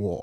我。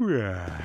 Yeah.